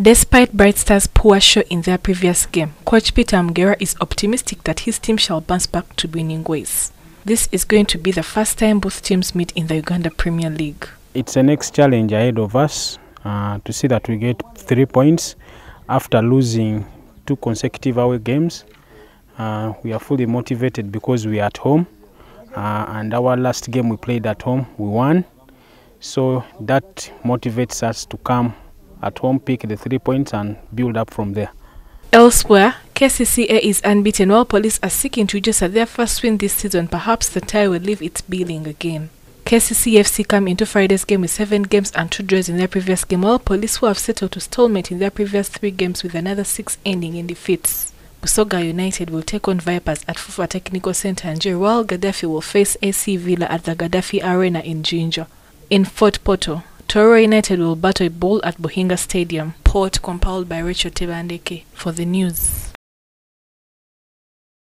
Despite Bright Stars' poor show in their previous game, coach Peter Mgera is optimistic that his team shall bounce back to winning ways. This is going to be the first time both teams meet in the Uganda Premier League. It's the next challenge ahead of us to see that we get 3 points after losing 2 consecutive away games. We are fully motivated because we are at home and our last game we played at home, we won. So that motivates us to come at home, pick the 3 points and build up from there. Elsewhere, KCCA is unbeaten while Police are seeking to register their first win this season. Perhaps the tie will leave its billing again. KCCFC come into Friday's game with 7 games and 2 draws in their previous game, while Police, who have settled to stalemate in their previous 3 games with another 6 ending in defeats. Busoga United will take on Vipers at Fufa Technical Center in Njeri, while Gaddafi will face AC Villa at the Gaddafi Arena in Jinja. In Fort Portal, Toro United will battle a ball at Bohinga Stadium. Port compiled by Richard Tibandeki for the news.